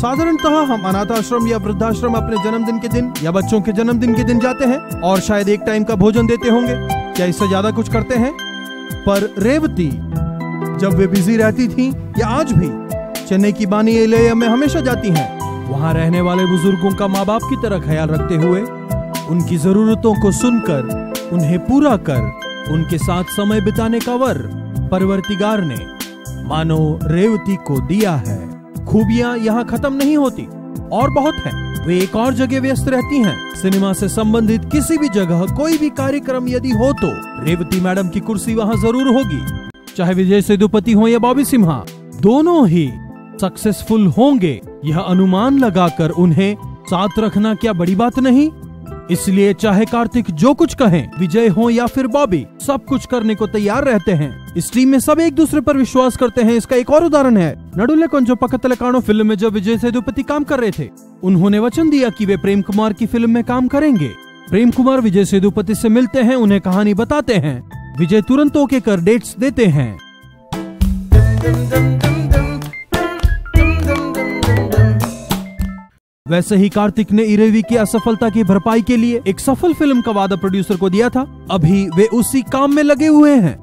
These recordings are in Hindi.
साधारणतः हम अनाथ आश्रम या वृद्धाश्रम अपने जन्मदिन के दिन या बच्चों के जन्मदिन के दिन जाते हैं और शायद एक टाइम का भोजन देते होंगे, क्या इससे ज्यादा कुछ करते हैं? पर रेवती, जब वे बिजी रहती थी या आज भी, चेन्नई की बानी एरिया में हमेशा जाती हैं। वहाँ रहने वाले बुजुर्गों का माँ बाप की तरह ख्याल रखते हुए उनकी जरूरतों को सुनकर, उन्हें पूरा कर उनके साथ समय बिताने का वर परवरदिगार ने मानो रेवती को दिया है। खूबियां यहाँ खत्म नहीं होती और बहुत है। वे एक और जगह व्यस्त रहती हैं। सिनेमा से संबंधित किसी भी जगह कोई भी कार्यक्रम यदि हो तो रेवती मैडम की कुर्सी वहाँ जरूर होगी। चाहे विजय सेतुपति हो या बॉबी सिम्हा, दोनों ही सक्सेसफुल होंगे यह अनुमान लगाकर उन्हें साथ रखना क्या बड़ी बात नहीं? इसलिए चाहे कार्तिक जो कुछ कहें, विजय हो या फिर बॉबी, सब कुछ करने को तैयार रहते हैं। इस टीम में सब एक दूसरे पर विश्वास करते हैं। इसका एक और उदाहरण है नडुले कोंजो पकतले कानो फिल्म में जब विजय सेतुपति काम कर रहे थे, उन्होंने वचन दिया कि वे प्रेम कुमार की फिल्म में काम करेंगे। प्रेम कुमार विजय सेतुपति से मिलते हैं, उन्हें कहानी बताते हैं। विजय तुरंत ओके कर डेट्स देते हैं। वैसे ही कार्तिक ने इरेवी की असफलता की भरपाई के लिए एक सफल फिल्म का वादा प्रोड्यूसर को दिया था। अभी वे उसी काम में लगे हुए हैं।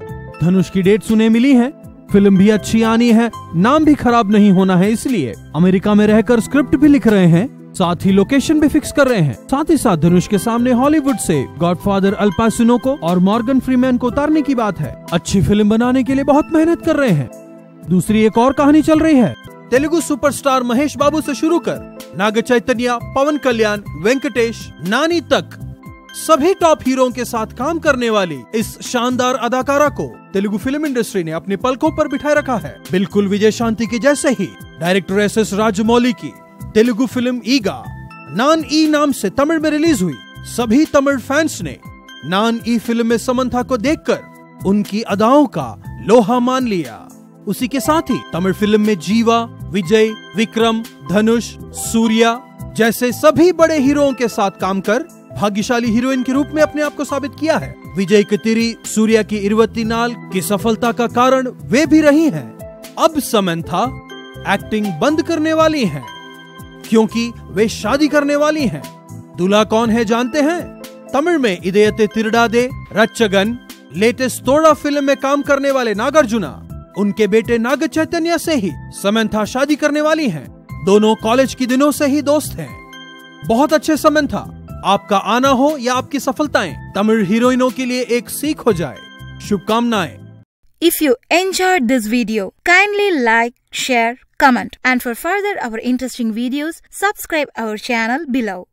धनुष की डेट सुने मिली है, फिल्म भी अच्छी आनी है, नाम भी खराब नहीं होना है, इसलिए अमेरिका में रहकर स्क्रिप्ट भी लिख रहे हैं, साथ ही लोकेशन भी फिक्स कर रहे हैं। साथ ही साथ धनुष के सामने हॉलीवुड से गॉडफादर अल पैसिनो को और मॉर्गन फ्रीमैन को उतारने की बात है। अच्छी फिल्म बनाने के लिए बहुत मेहनत कर रहे हैं। दूसरी एक और कहानी चल रही है। तेलुगु सुपरस्टार महेश बाबू से शुरू कर नाग चैतन्य, पवन कल्याण, वेंकटेश, नानी तक सभी टॉप हीरों के साथ काम करने वाली इस शानदार अदाकारा को तेलुगु फिल्म इंडस्ट्री ने अपने पलकों पर बिठाए रखा है। बिल्कुल विजय शांति के जैसे ही डायरेक्टर SS राजमौली की तेलुगु फिल्म ईगा नान ई नाम से तमिल में रिलीज हुई। सभी तमिल फैंस ने नान ई फिल्म में समंथा को देखकर उनकी अदाओं का लोहा मान लिया। उसी के साथ ही तमिल फिल्म में जीवा, विजय, विक्रम, धनुष, सूर्या जैसे सभी बड़े हीरों के साथ काम कर भाग्यशाली हीरोइन के रूप में अपने आप को साबित किया है। विजय की तिरी, सूर्या की इरवती नाल की सफलता का कारण वे भी रही हैं। अब समंथा एक्टिंग बंद करने वाली हैं, क्योंकि वे शादी करने वाली हैं। दूल्हा कौन है जानते हैं? तमिल में इदयते तिरडादे रच्चगन, लेटेस्ट तोड़ा फिल्म में काम करने वाले नागार्जुना, उनके बेटे नाग चैतन्य से ही समंथा शादी करने वाली हैं। दोनों कॉलेज के दिनों से ही दोस्त हैं। बहुत अच्छे समंथा, आपका आना हो या आपकी सफलताएं तमिल हीरोइनों के लिए एक सीख हो जाए। शुभकामनाएं। If you enjoyed this video, kindly like, share, comment, and for further our interesting videos, subscribe our channel below.